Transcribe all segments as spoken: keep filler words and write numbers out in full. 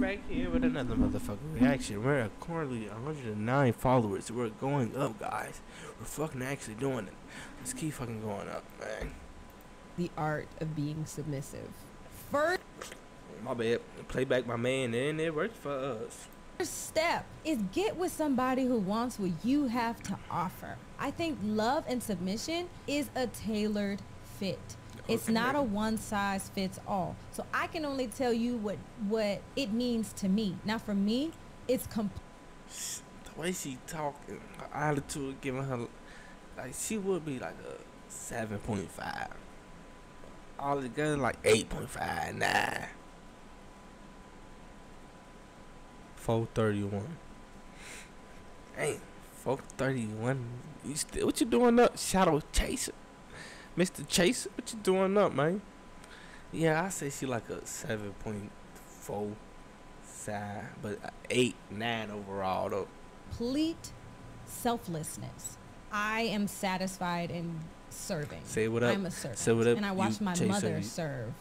back here with another motherfucking reaction. We're at currently one hundred nine followers. We're going up, guys. We're fucking actually doing it. Let's keep fucking going up, man. The art of being submissive. First, my bad. Play back my man, and it worked for us. First step is get with somebody who wants what you have to offer. I think love and submission is a tailored fit. It's not a one-size-fits-all. So I can only tell you what what it means to me. Now, for me, it's complete. The way she talking, her attitude, giving her, like, she would be like a seven point five. All together, like eight point five, nine. four thirty-one. Hey, four thirty-one. You still, what you doing up, Shadow Chaser? Mister Chase, what you doing up, man? Yeah, I say she like a seven point four side, but eight, nine overall, though. Complete selflessness. I am satisfied in serving. Say what up. I'm a servant. Say what up. And I watched my mother serve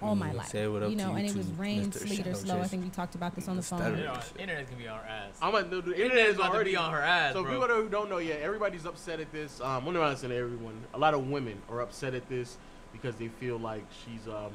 all my life. Say what up. You know, and it was rain, sleet, or slow. I think we talked about this on the phone. Internet's gonna be on her ass. I'm gonna do the internet is about to be on her ass. So people who don't know yet, everybody's upset at this. Um, I'm not saying everyone. A lot of women are upset at this because they feel like she's um.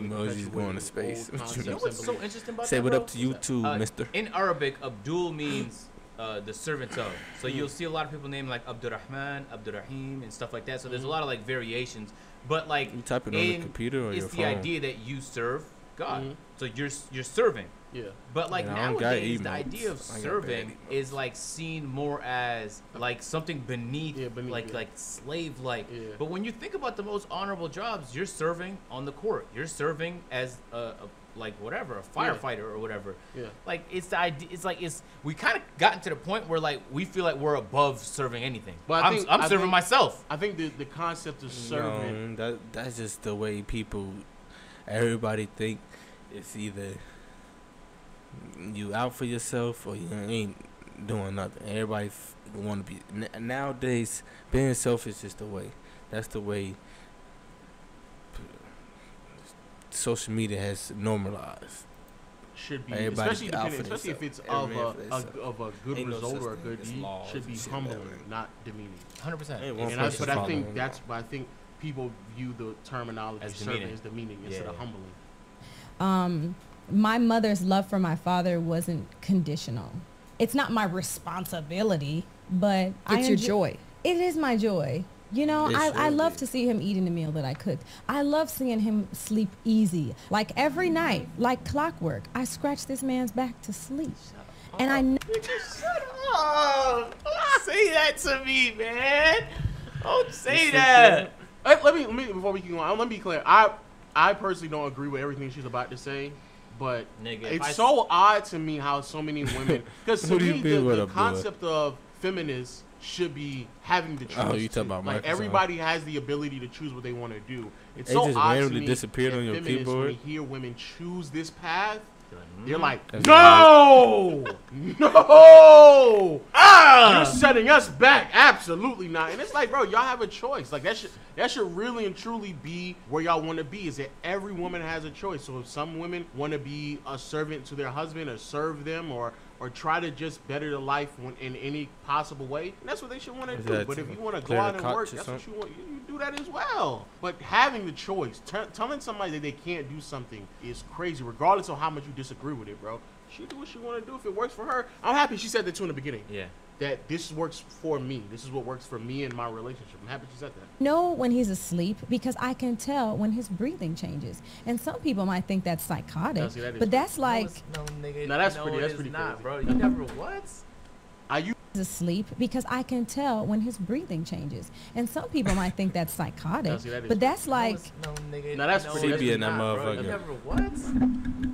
Emoji's going to space. You know what's so interesting about that? Say what up to you too, Mister. In Arabic, Abdul means uh, the servant of. So you'll see a lot of people named like Abdurrahman, Abdurrahim, and stuff like that. So there's a lot of like variations. But like, you type it on the computer or your phone. It's the idea that you serve God, mm-hmm. so you're you're serving. Yeah. But like yeah, nowadays, the idea of serving is like seen more as like something beneath, yeah, beneath like yeah. like slave-like. Yeah. But when you think about the most honorable jobs, you're serving on the court. You're serving as a, a like whatever, a firefighter yeah. or whatever. Yeah. Like it's the idea. It's like it's we kind of gotten to the point where like we feel like we're above serving anything. But I I'm, think, I'm I serving think, myself. I think the the concept of serving no, that that's just the way people, everybody think it's either you out for yourself or you ain't doing nothing. Everybody want to be n nowadays being selfish is the way. That's the way. Social media has normalized. Should be, everybody especially, depending, especially if it's of a, a, of a good ain't result no or a good deed, should be humbling, not demeaning. one hundred percent. And I, but I think that's why I think people view the terminology as serving as demeaning yeah. instead of humbling. Um, my mother's love for my father wasn't conditional. It's not my responsibility, but it's I your joy. It is my joy. You know, I, I love to see him eating the meal that I cooked. I love seeing him sleep easy. Like every night, like clockwork, I scratch this man's back to sleep. Shut and up, I know. Shut up. Don't say that to me, man. Don't say that. Let, let, me, let me, before we can go on, let me be clear. I, I personally don't agree with everything she's about to say. But nigga, it's I, so odd to me how so many women, because to me, the, the concept boy? of feminists should be having to choose. Oh, you talking about like everybody has the ability to choose what they want to do. It's so odd to me disappeared on your keyboard. When you hear women choose this path, they're like, no, no, ah, you're setting us back. Absolutely not. And it's like, bro, y'all have a choice. Like that should that should really and truly be where y'all want to be. Is that every woman has a choice. So if some women want to be a servant to their husband or serve them or. Or try to just better the life in any possible way. And that's what they should want to do. But if you want to go out and work, that's what you want. You, you do that as well. But having the choice, telling somebody that they can't do something is crazy, regardless of how much you disagree with it, bro. She do what she want to do. If it works for her, I'm happy she said that too in the beginning. Yeah. That this works for me. This is what works for me and my relationship. I'm happy she said that. Know when he's asleep because I can tell when his breathing changes. And some people might think that's psychotic, no, see, that but that's like. No, no, nigga, no that's no, pretty. That's pretty not, bro. You never what? Are you asleep because I can tell when his breathing changes. And some people might think that's psychotic, no, see, that but that's like. No, nigga, no that's no, pretty. That's that not, bro. You never what?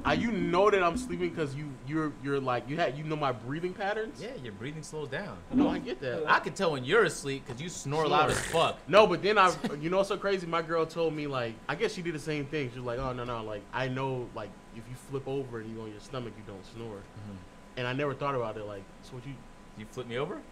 Uh, you know that I'm sleeping because you you're you're like you had you know my breathing patterns. Yeah, your breathing slows down. No, I get that. I can tell when you're asleep because you snore loud as fuck. No, but then I you know what's so crazy. My girl told me like I guess she did the same thing. She was like, oh no no like I know like if you flip over and you're on your stomach you don't snore. Mm-hmm. And I never thought about it like so what you you flip me over.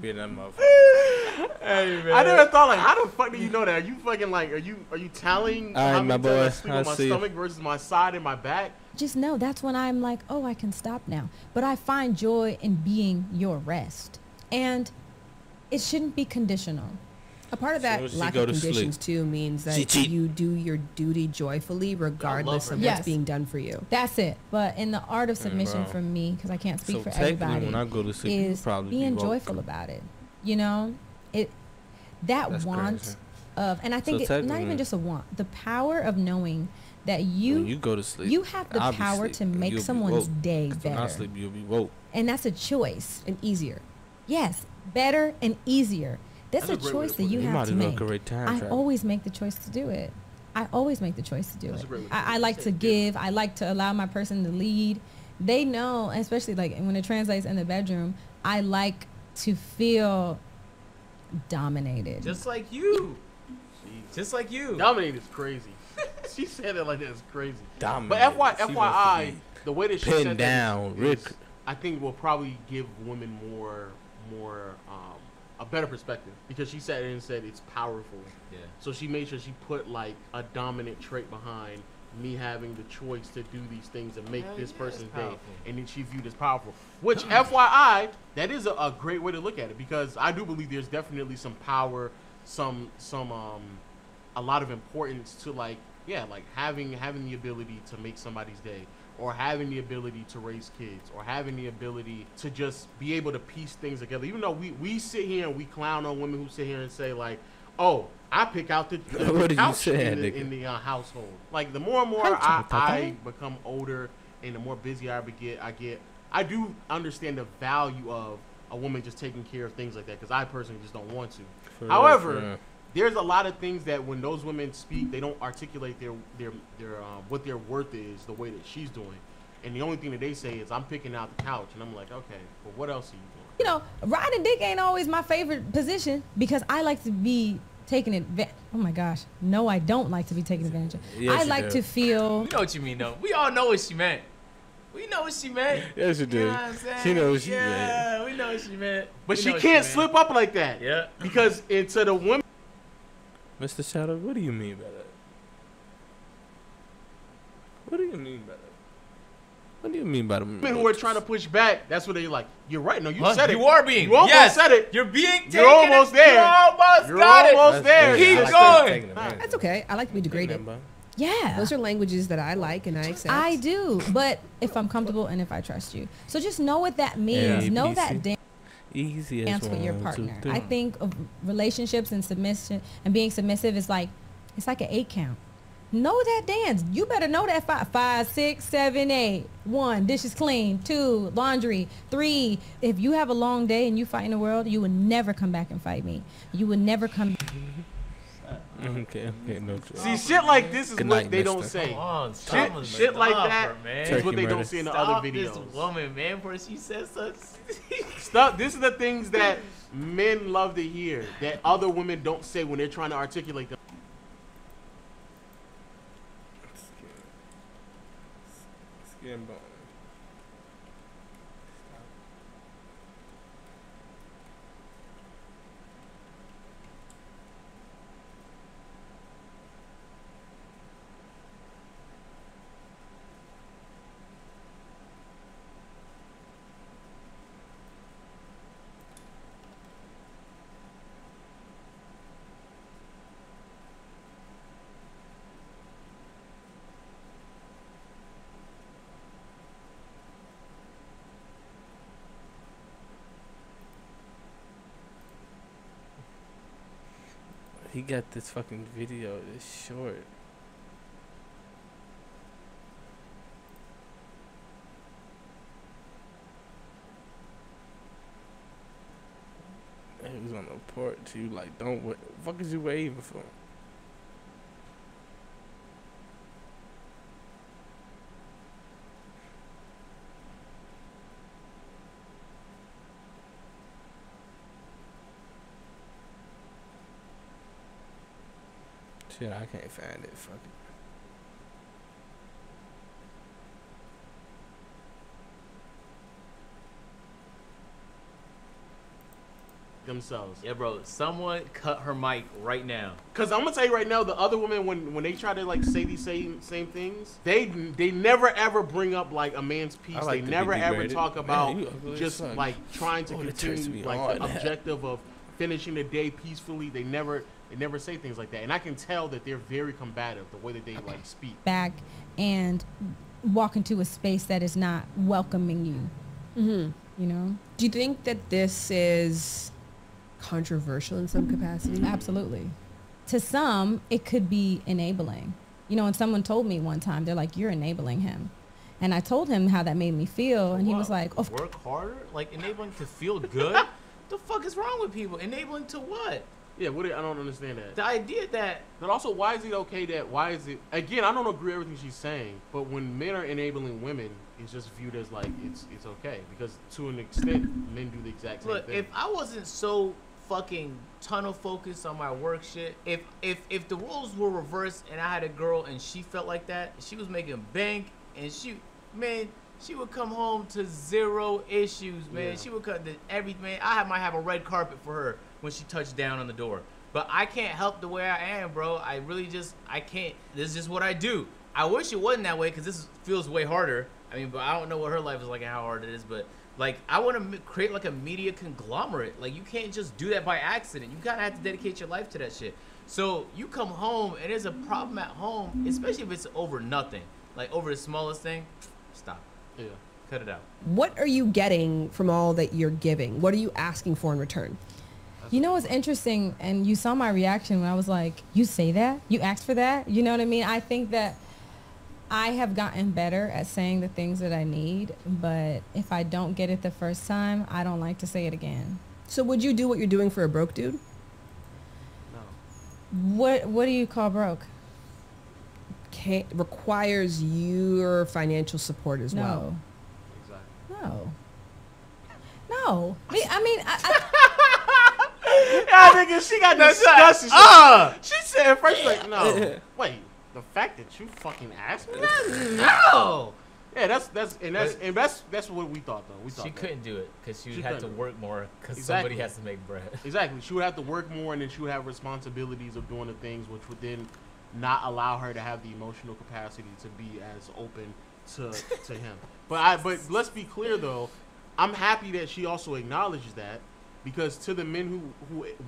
Being that motherfucker. Hey man. I never thought like, how the fuck do you know that? Are you fucking like, are you are you tallying? All right, my boy. I sleep on my stomach versus my side and my back. Just know that's when I'm like, oh, I can stop now. But I find joy in being your rest, and it shouldn't be conditional. A part of that lack of conditions too means that you do your duty joyfully, regardless of what's being done for you. That's it. But in the art of submission, for me, because I can't speak for everybody, is being joyful about it. You know, it that want of, and I think it's not even just a want. The power of knowing that you you go to sleep, you have the power to make someone's day better. When I sleep, you'll be woke, and that's a choice and easier. Yes, better and easier. That's a choice that you have to make. I always make the choice to do it. I always make the choice to do it. I, I like to give. I like to allow my person to lead. They know, especially like when it translates in the bedroom, I like to feel dominated. Just like you. Just like you. Dominated is crazy. She said it like that is crazy. Dominated. But F Y I, the way that she said it. Pin down, Rick. I think will probably give women more, more, um, a better perspective, because she sat in and said it's powerful. Yeah. So she made sure she put like a dominant trait behind me having the choice to do these things and make Hell this yeah, person's day, and then she viewed as powerful. Which, F Y I, that is a, a great way to look at it, because I do believe there's definitely some power, some some um, a lot of importance to like yeah, like having having the ability to make somebody's day, or having the ability to raise kids, or having the ability to just be able to piece things together. Even though we, we sit here and we clown on women who sit here and say like, oh, I pick out the, the what couch saying, in the, in the uh, household. Like the more and more I, I become older and the more busy I get, I get, I do understand the value of a woman just taking care of things like that, because I personally just don't want to. For However, that, yeah. there's a lot of things that when those women speak, they don't articulate their their their um, what their worth is the way that she's doing, and the only thing that they say is, "I'm picking out the couch," and I'm like, "Okay, but what else are you doing?" You know, riding dick ain't always my favorite position, because I like to be taken advantage. Oh my gosh, no, I don't like to be taken advantage of. Yes, I like do. to feel. We know what you mean, though. We all know what she meant. We know what she meant. Yes, she did. You know what I'm saying? She knows what she yeah, meant. Yeah, we know what she meant. But we she can't she slip up like that. Yeah. Because into the women. Mister Shadow, what do you mean by that? What do you mean by that? What do you mean by the women who are trying to push back? That's what they're like. You're right. No, you huh? said it. You are being. You almost yes. said it. You're being. Taken You're almost it. there. You almost You're got almost it. There. Keep like going. That That's okay. I like to be degraded. Yeah, those are languages that I like and I accept. I do, but if I'm comfortable and if I trust you, so just know what that means. Yeah, know that. Damn Easy as dance with your partner. I think of relationships and submission and being submissive is like, it's like an eight count. Know that dance. You better know that five, five, six, seven, eight. One, dishes clean. Two, laundry. Three, if you have a long day and you fight in the world, you will never come back and fight me. You will never come back. Okay, okay, no trouble. See, shit like this is Good what night, they mister. don't say. Come on, shit shit stop, like that man. is Turkey what they murder. don't see in the stop other videos. This woman, man, where she says such. Stop. This is the things that men love to hear that other women don't say when they're trying to articulate them. Skin bone. He got this fucking video, it's short. He was on the porch, you like, don't wait. What the fuck is you waving for? Shit, I can't find it. Fuck it. themselves. Yeah, bro. Someone cut her mic right now. Cause I'm gonna tell you right now, the other women, when when they try to like say these same same things, they they never ever bring up like a man's piece. Like they never ever talk about Man, just son. like trying to oh, continue like on. the objective of finishing the day peacefully. They never they never say things like that, and I can tell that they're very combative the way that they like speak. Back and walk into a space that is not welcoming you. Mm-hmm. You know, do you think that this is controversial in some capacity? Absolutely. To some, it could be enabling. You know, and someone told me one time, they're like, "You're enabling him," and I told him how that made me feel, and he was like, "Oh, work harder, like enabling to feel good." The fuck is wrong with people? Enabling to what? Yeah, what? I don't understand that. The idea that, but also, why is it okay that? Why is it? Again, I don't agree with everything she's saying, but when men are enabling women, it's just viewed as like it's it's okay, because to an extent, men do the exact same Look, thing. Look, if I wasn't so fucking tunnel focused on my work shit, if if if the roles were reversed and I had a girl and she felt like that, she was making bank and she, man. She would come home to zero issues, man. Yeah. She would cut everything. I might have a red carpet for her when she touched down on the door. But I can't help the way I am, bro. I really just, I can't. This is just what I do. I wish it wasn't that way because this feels way harder. I mean, but I don't know what her life is like and how hard it is. But, like, I want to create, like, a media conglomerate. Like, you can't just do that by accident. You kind of have to dedicate your life to that shit. So you come home, and there's a problem at home, especially if it's over nothing. Like, over the smallest thing, stop. Yeah, cut it out. What are you getting from all that you're giving? What are you asking for in return? You know what's interesting, and you saw my reaction when I was like, you say that? You asked for that? You know what I mean? I think that I have gotten better at saying the things that I need, but if I don't get it the first time, I don't like to say it again. So would you do what you're doing for a broke dude? No. What, what do you call broke? It requires your financial support as no. well. Exactly. No. No. I mean, I... mean, I, I yeah, nigga, she got disgusted. Uh, she said at first, like, no. Wait, the fact that you fucking asked me? No. Yeah, that's that's and that's and that's that's what we thought though. We thought she that. couldn't do it because she would she have to work more because exactly. somebody has to make bread. Exactly. She would have to work more, and then she would have responsibilities of doing the things which would then not allow her to have the emotional capacity to be as open to to him. But I but let's be clear though, I'm happy that she also acknowledges that, because to the men who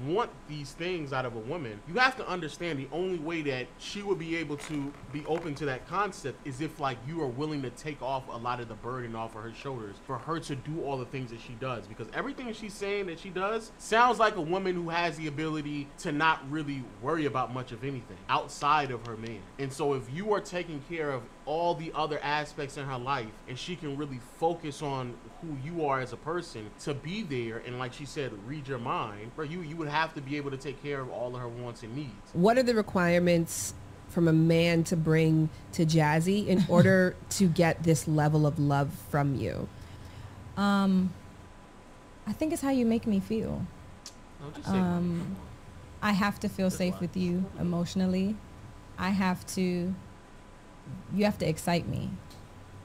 who want these things out of a woman, you have to understand the only way that she would be able to be open to that concept is if like you are willing to take off a lot of the burden off of her shoulders for her to do all the things that she does, because everything she's saying that she does sounds like a woman who has the ability to not really worry about much of anything outside of her man. And so if you are taking care of all the other aspects in her life, and she can really focus on who you are as a person to be there, and like she said, read your mind, or you you would have to be able to take care of all of her wants and needs. What are the requirements from a man to bring to Jazzy in order to get this level of love from you? Um, I think it's how you make me feel. No, just um, I have to feel That's safe why. with you emotionally. I have to... You have to excite me.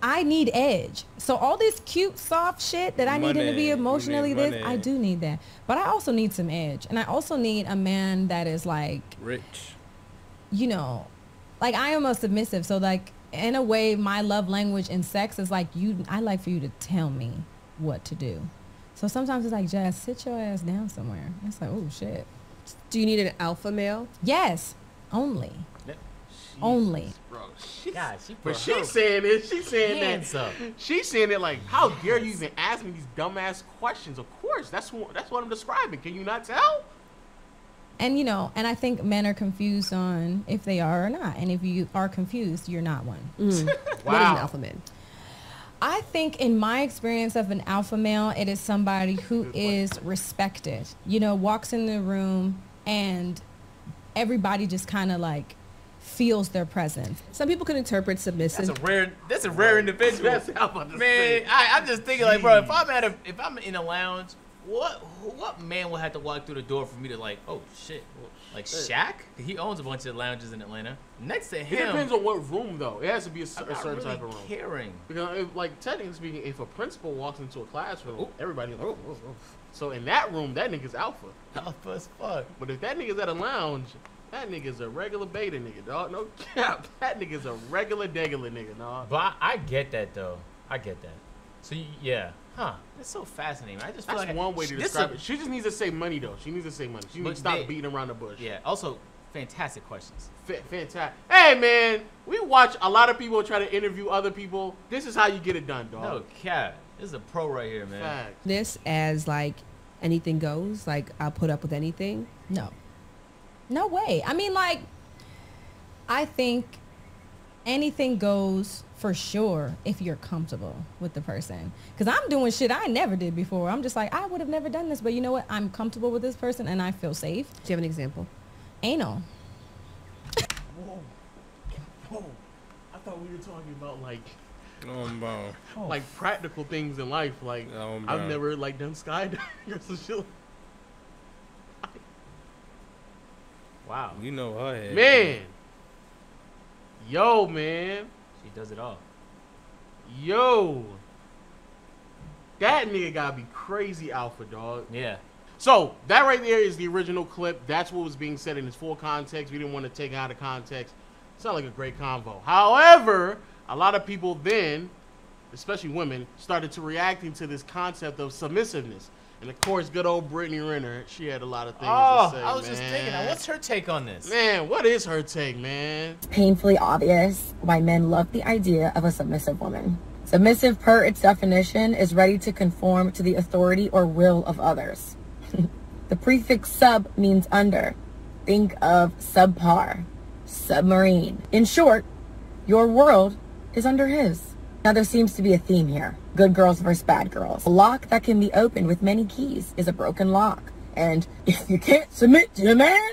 I need edge. So all this cute, soft shit that I money, needed to be emotionally this, I do need that. But I also need some edge. And I also need a man that is like... Rich. You know, like I am a submissive. So like, in a way, my love language in sex is like, you. I like for you to tell me what to do. So sometimes it's like, Jazz, sit your ass down somewhere. It's like, oh, shit. Do you need an alpha male? Yes, only. Jesus, only bro. She's, God, she but she's saying it she's saying Hands that up. she's saying it like, how yes. dare you even ask me these dumbass questions? Of course, that's what that's what I'm describing. Can you not tell? And you know, and I think men are confused on if they are or not, and if you are confused, you're not one. mm. Wow. What is an alpha man? I think in my experience of an alpha male, it is somebody who is respected, you know, walks in the room and everybody just kind of like feels their presence. Some people can interpret submissive. That's a rare. That's a rare individual. That's man, I, I'm just thinking like, bro, if I'm at a, if I'm in a lounge, what what man will have to walk through the door for me to like, oh shit. Oh, shit. Like Shaq? He owns a bunch of lounges in Atlanta. Next to him. It depends on what room, though. It has to be a, a certain really type of room. Caring. Because, if, like, technically speaking, if a principal walks into a classroom, ooh, everybody's like, ooh, ooh, ooh. So in that room, that nigga's alpha. Alpha as fuck. But if that nigga's at a lounge, that nigga's a regular beta nigga, dog. No cap. That nigga's a regular degular nigga, dog. But I get that, though. I get that. So, yeah. Huh. That's so fascinating. I just feel That's like one I, way to describe a, it. She just needs to save money, though. She needs to save money. She needs to stop they, beating around the bush. Yeah. Also, fantastic questions. F fantastic. Hey, man. We watch a lot of people try to interview other people. This is how you get it done, dog. No cap. This is a pro right here, man. Fact. This as, like, anything goes. Like, I'll put up with anything. No. No way. I mean, like, I think anything goes for sure if you're comfortable with the person. Because I'm doing shit I never did before. I'm just like, I would have never done this, but you know what? I'm comfortable with this person and I feel safe. Do you have an example? Anal. Whoa. Whoa. I thought we were talking about, like, oh, no. like practical things in life. Like, oh, no. I've never, like, done skydiving or some shit. Wow. You know her head. Man. Yo, man. She does it all. Yo. That nigga gotta be crazy alpha, dog. Yeah. So, that right there is the original clip. That's what was being said in its full context. We didn't want to take it out of context. It's not like a great convo. However, a lot of people then, especially women, started to reacting to this concept of submissiveness. And, of course, good old Brittany Renner, she had a lot of things oh, to say, I was man. just thinking, what's her take on this? Man, what is her take, man? It's painfully obvious why men love the idea of a submissive woman. Submissive, per its definition, is ready to conform to the authority or will of others. The prefix sub means under. Think of subpar, submarine. In short, your world is under his. Now, there seems to be a theme here. Good girls versus bad girls. A lock that can be opened with many keys is a broken lock. And if you can't submit to a man,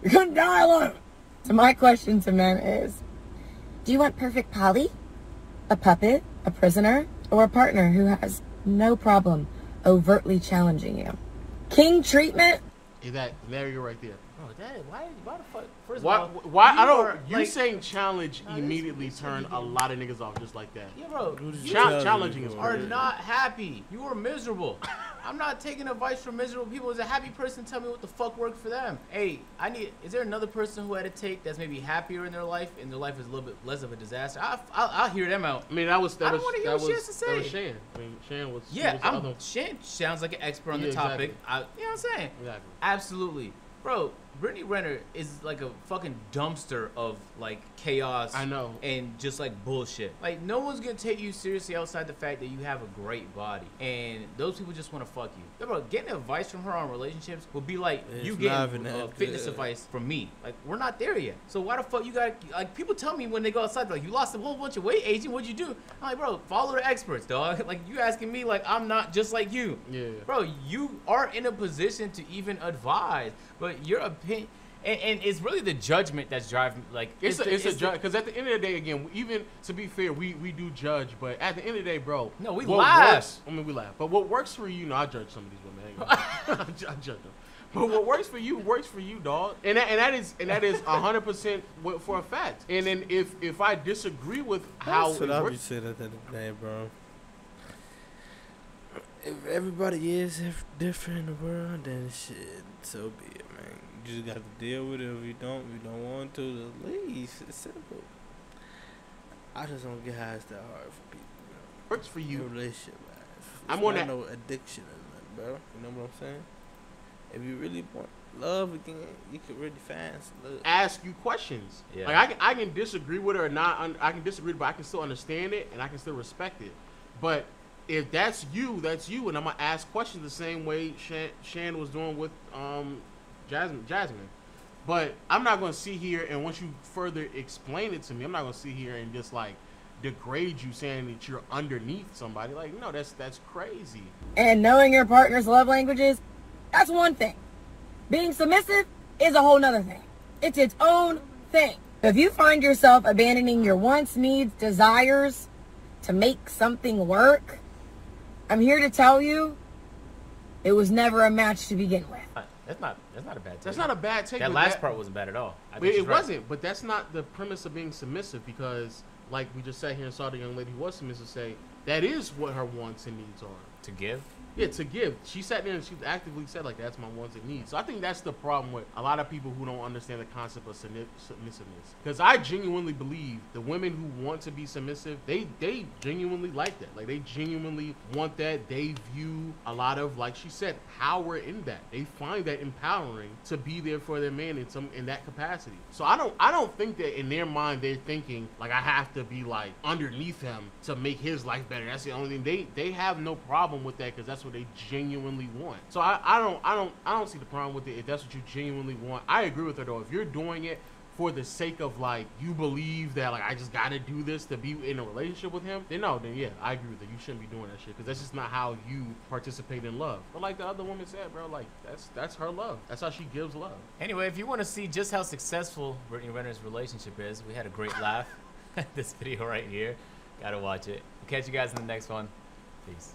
you're gonna die alone. So my question to men is, do you want perfect poly? A puppet, a prisoner, or a partner who has no problem overtly challenging you? King treatment? Is that, there you go right there. Oh, that is, why, why the fuck? First why, of all, why, I don't, are, you like, saying challenge no, immediately turned a lot of niggas off just like that. Yeah, bro. You Chal challenging is are not happy. You are miserable. I'm not taking advice from miserable people. As a happy person, tell me what the fuck worked for them. Hey, I need, is there another person who had a take that's maybe happier in their life and their life is a little bit less of a disaster? I, I'll, I'll hear them out. I mean, that was, that I don't want to hear what she has to say. That was Shan. I mean, Shan was, yeah, was I'm, Shan sounds like an expert on yeah, the topic. Exactly. I, you know what I'm saying? Exactly. Absolutely. Bro, Brittany Renner is like a fucking dumpster of like chaos. I know. And just like bullshit. Like no one's gonna take you seriously outside the fact that you have a great body. And those people just wanna fuck you. Bro, getting advice from her on relationships would be like it's you getting uh, fitness advice from me. Like we're not there yet. So why the fuck you gotta, like people tell me when they go outside, like you lost a whole bunch of weight, Agent, what'd you do? I'm like, bro, follow the experts, dog. Like you asking me like I'm not just like you. Yeah. Bro, you are in a position to even advise. But your opinion, and, and it's really the judgment that's driving. Like it's, it's a, it's a judge, because at the end of the day, again, even to be fair, we we do judge, but at the end of the day, bro, no, we laugh. Works, I mean, we laugh, but what works for you, you know, I judge some of these women. I judge them, but what works for you works for you, dog. And that, and that is and that is a hundred percent for a fact. And then if if I disagree with how that's it what works, I be at the end of the day, bro. If everybody is different in the world, then shit, so be it, man. You just got to deal with it. If you don't, you don't want to, at least. It's simple. I just don't get how it's that hard for people, bro. Works for you. Relationship, man. I'm on that. No addiction or nothing, bro. You know what I'm saying? If you really want love again, you can really fast love. Ask you questions. Yeah. Like, I can, I can disagree with it or not. I can disagree, but I can still understand it, and I can still respect it. But if that's you, that's you, and I'm gonna ask questions the same way Shan, Shan was doing with um, Jasmine. Jasmine, but I'm not gonna sit here and once you further explain it to me, I'm not gonna sit here and just like degrade you, saying that you're underneath somebody. Like, no, that's that's crazy. And knowing your partner's love languages, that's one thing. Being submissive is a whole nother thing. It's its own thing. If you find yourself abandoning your wants, needs, desires to make something work, I'm here to tell you, it was never a match to begin with. That's not that's not a bad take. That's not a bad take. That last that, part wasn't bad at all. I think it wasn't, right. But that's not the premise of being submissive, because like we just sat here and saw the young lady who was submissive say, that is what her wants and needs are. To give? Yeah, to give. She sat there and she actively said, like, that's my wants and needs. So I think that's the problem with a lot of people who don't understand the concept of submissiveness. Because I genuinely believe the women who want to be submissive, they, they genuinely like that. Like, they genuinely want that. They view a lot of, like she said, power in that. They find that empowering to be there for their man in some in that capacity. So I don't, I don't think that in their mind they're thinking, like, I have to be, like, underneath him to make his life better. That's the only thing. They, they have no problem with that because that's what they genuinely want. So I, I don't I don't I don't see the problem with it if that's what you genuinely want. I agree with her though. If you're doing it for the sake of like you believe that like I just gotta do this to be in a relationship with him, then no, then yeah, I agree with that. You shouldn't be doing that shit because that's just not how you participate in love. But like the other woman said, bro, like that's that's her love. That's how she gives love. Anyway, if you want to see just how successful Brittany Renner's relationship is, we had a great laugh at this video right here. Gotta watch it. We'll catch you guys in the next one. Peace.